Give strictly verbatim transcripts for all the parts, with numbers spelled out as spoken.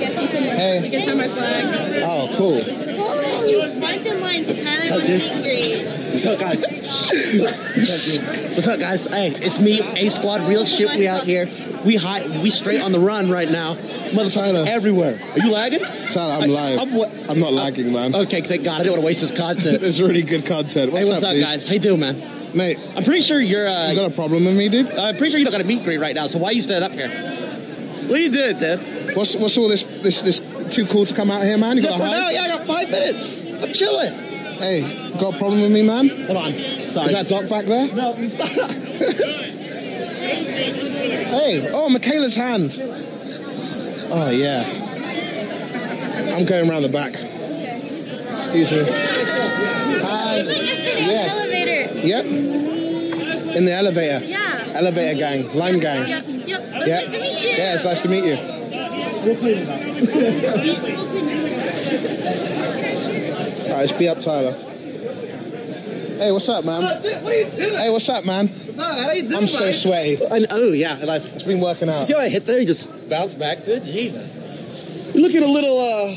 guess you can, hey. You can send my flag. Oh, cool. Oh, you went in line to Tyler on angry. What's up, guys? What's up, dude? What's up, guys? Hey, it's me, A-Squad, real shit. We out here. We high, we straight on the run right now. Motherfuckers everywhere. Are you lagging? Tyler, I'm I, live. I'm, I'm not lagging, man. Okay, thank God. I don't want to waste this content. It's really good content. What's hey, what's up, up guys? How you doing, man? Mate, I'm pretty sure you're. Uh, you got a problem with me, dude? I'm pretty sure you don't got a meet greet right now. So why are you standing up here? What are you doing, dude? What's what's all this? This this too cool to come out here, man? You got to hide? No, yeah, I got five minutes. I'm chilling. Hey, got a problem with me, man? Hold on. Sorry. Is that Doc back there? No, it's not. Hey, oh, Michaela's hand. Oh yeah. I'm going around the back. Excuse me. Hi. Like yesterday yeah. on the elevator. Yep. In the elevator. Yeah. Elevator gang. Lime yep. gang. Yep. Yep. It's yep. nice to meet you. Yeah, it's nice to meet you. All right, let's be up, Tyler. Hey, what's up, man? Oh, dude, what are you doing? Hey, what's up, man? What's up? How are you doing, I'm so sweaty. Oh, yeah. And I've it's been working out. See how I hit there? You just bounce back, dude? Jesus. You're looking a little, uh...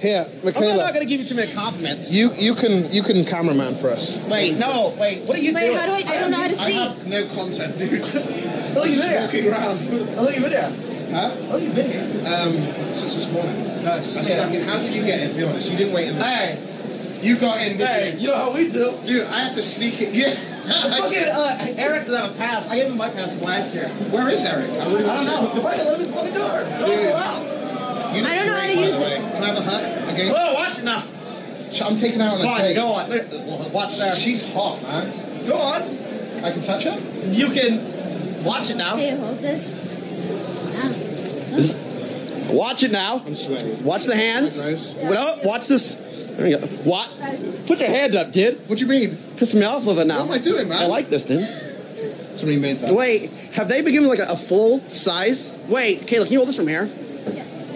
Here, Michaela. I'm not going to give you too many compliments. You you can you can cameraman for us. Wait, no, wait. What are you wait, doing? Wait, how do I? I don't know how to see. I have no content, dude. I'll leave you there. Walking around. I'll leave you there. Huh? I'll leave you there. Um, since this morning. Nice. I yeah. in, how did you get in? Be honest. You didn't wait in there. Hey, you got in. Hey, you know how we do, dude. I have to sneak it. Yeah. Fucking uh, Eric doesn't have a pass. I gave him my pass last year. Where is Eric? I, really I don't know. Why did I let him on the door? Dude. Go out. You I don't know how to use this. Can I have a hug? Okay. Oh, watch it now. I'm taking out on the date. Go on. Watch that. She's hot, man. Go on. I can touch her? You can. Watch it now. Can you hold this? Ah. Watch it now. I'm sweating. Watch the hands. Nice. Yeah. What up? Watch this. There you go. What? Put your hand up, kid. What you mean? Piss me off a little bit now. What am I doing, man? I like this, dude. Somebody made that. Wait, have they been given like a, a full size? Wait, Kayla, can you hold this from here?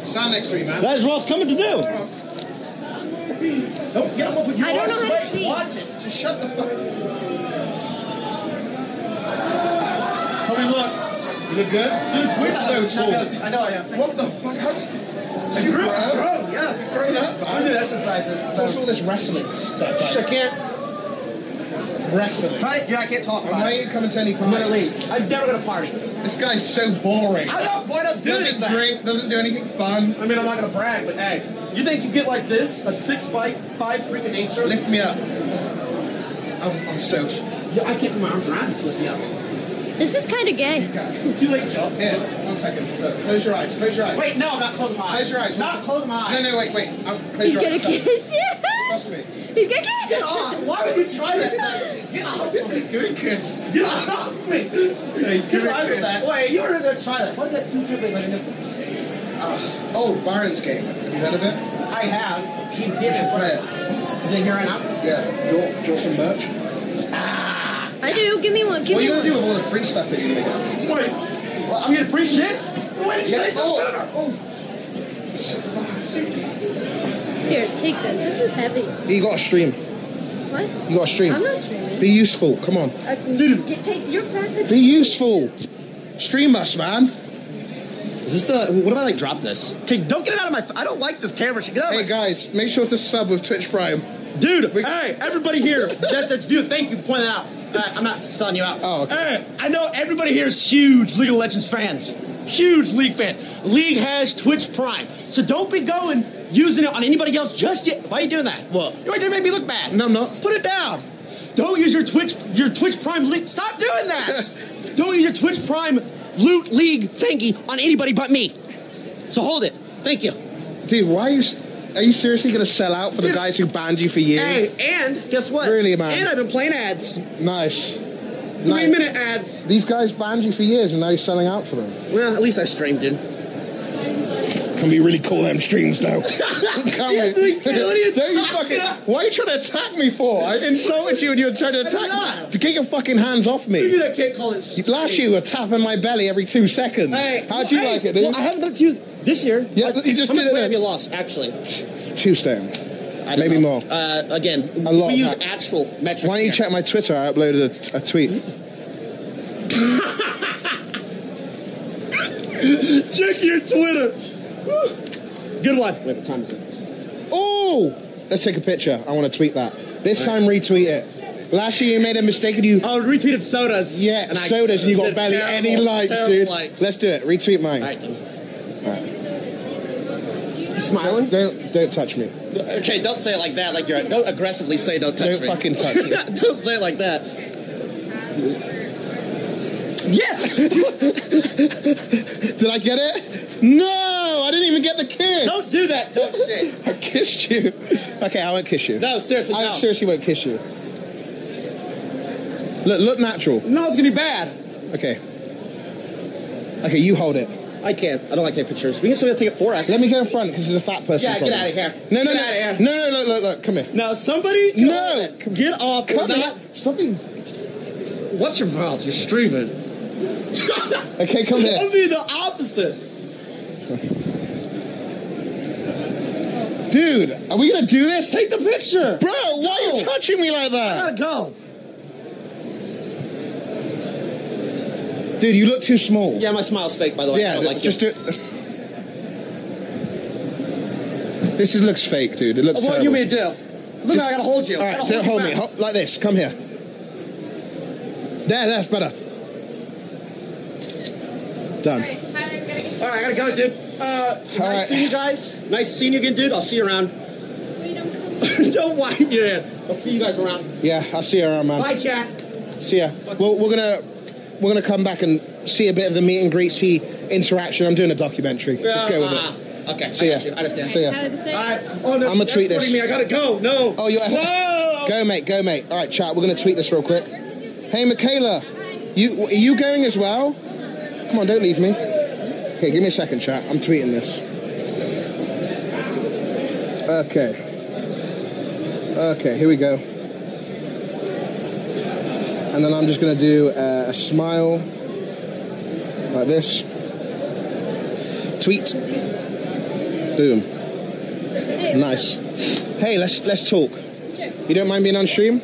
Stand next to me, man. That is what I was coming to do. Don't get him up with your I don't know how to see. Watch it. Just shut the fuck up. Tommy, look. You look good? Dude, we're so tall. I know I am. What the fuck? How did you... Are you grown? Grown, yeah. You're grown up, man. I do exercises. What's all this wrestling stuff? I can't... Wrestling? Right? Yeah, I can't talk about it. Why don't you come to any parties? I'm going to leave. I'm never going to party. This guy's so boring. I'm not bored up doing anything. Doesn't drink, doesn't do anything fun. I mean, I'm not going to brag, but hey, you think you get like this, a six fight, five freaking eight shirt? Lift me up. I'm, I'm so... Yeah, I can't put my arms around this. Yeah. This is kind of gay. Okay. Too late, Joe. Here, one second. Look, close your eyes, close your eyes. Wait, no, I'm not closing my eyes. Close your eyes. Not closing my eyes. No, no, wait, wait. I'm, close He's your eyes. He's going to kiss you. Trust me. He's going to kiss you. Get off. Why would you try that? Get off. Give it kiss. Get off me. Hey, give it kiss. Wait, you were in there to try that. Why did that two people like uh, Oh, Byron's game. Have you heard of it? I have. She did it. Play it. Is it here right now? Yeah. Do you want, do you want some merch? Ah. I do. Give me one. Give what me one. What are you going to do with all the free stuff that you're going to get? Wait. Well, I'm going to free shit? Why did you say that? Oh. It's so fast. Here, take this. This is heavy. You got to stream. What? You got to stream. I'm not streaming. Be useful. Come on. Uh, Dude. Get, take your practice. Be useful. Stream us, man. Is this the... What if I, like, drop this? Okay, don't get it out of my... I don't like this camera. Get out of hey, my, guys. Make sure to sub with Twitch Prime. Dude. We, hey, everybody here. that's, that's... Dude, thank you for pointing that out. Uh, I'm not selling you out. Oh, okay. Hey, I know everybody here is huge League of Legends fans. Huge League fans. League has Twitch Prime. So don't be going... using it on anybody else just yet. Why are you doing that? Well, you're gonna make me look bad. No, no. Put it down. Don't use your Twitch, your Twitch Prime league. Stop doing that. Don't use your Twitch Prime loot league thingy on anybody but me. So hold it. Thank you. Dude, why are you, are you seriously gonna sell out for Dude, the guys who banned you for years? Hey, and guess what? Really, man. And I've been playing ads. Nice. Three nice. minute ads. These guys banned you for years and now you're selling out for them. Well, at least I streamed it. Can we really call them streams now? Can't we? Don't you fucking... Why are you trying to attack me for? I insulted you and you were trying to attack me. To get your fucking hands off me. Maybe I can't call it stream. Last year you were tapping my belly every two seconds. Hey, How'd well, you hey, like it, dude? Well, I haven't done it to you this year. Yeah, I, you just did it. How much have you lost, actually? Two stone. Maybe know. more. Uh, again, a lot we use that. actual metrics. Why don't you here. check my Twitter? I uploaded a, a tweet. Check your Twitter. Woo. Good one. Wait, what time is it? Oh! Let's take a picture. I want to tweet that. This time, retweet it. Last year you made a mistake and you... Oh, retweeted sodas. Yeah, and sodas, I, and you got barely terrible, any likes, dude. Likes. Let's do it. Retweet mine. All right. All right. You smiling? Don't, don't touch me. Okay, don't say it like that. Like you're. Don't aggressively say don't touch don't me. Don't fucking touch me. Don't say it like that. Yeah! Did I get it? No! I didn't even get the kiss! Don't do that dumb shit! I kissed you. Okay, I won't kiss you. No, seriously, I no. seriously won't kiss you. Look, look natural. No, it's gonna be bad. Okay. Okay, you hold it. I can't. I don't like taking pictures. We can still take it for us. Let me go in front, because there's a fat person. Yeah, problem. Get out of here. No, no, get no. Out of here. No, no, look, look, look. Come here. Now, somebody... No! Come get off. Come here. Stop being... What's your mouth? You're streaming. Okay, come here. I'm being the opposite. Dude, are we gonna do this? Take the picture! Bro, go. Why are you touching me like that? I gotta go. Dude, you look too small. Yeah, my smile's fake, by the way. Yeah, I don't like just it. do it. This is, looks fake, dude. It looks oh, what terrible. What do you mean to do? Look, just, I gotta hold you. Alright, hold, hold me. Hold, like this. Come here. There, that's better. Done. All right, Tyler, gotta get you. All right, I gotta go, dude. Uh, nice right. seeing you guys. Nice seeing you again, dude. I'll see you around. Wait, don't come. Don't wipe your hand. I'll see you guys around. Yeah, I'll see you around, man. Bye, chat. See ya. Well, we're gonna we're gonna come back and see a bit of the meet and greet, see interaction. I'm doing a documentary. Yeah, let's go with uh, it. Okay. See ya. I understand. See ya. All right. Oh no, I'm gonna tweet this. Me. I gotta go. No. Oh, you. No. Go, mate. Go, mate. All right, chat. We're gonna tweet this real quick. Hey, Michaela. You are you going as well? Come on, don't leave me. Okay, give me a second, chat. I'm tweeting this. Okay. Okay, here we go. And then I'm just going to do uh, a smile like this. Tweet. Boom. Nice. Hey, let's let's talk. You don't mind being on stream?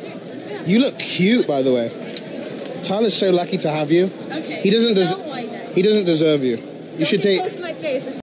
You look cute, by the way. Tyler's so lucky to have you. Okay. He doesn't. He doesn't deserve you. You don't should take. Close to my face. It's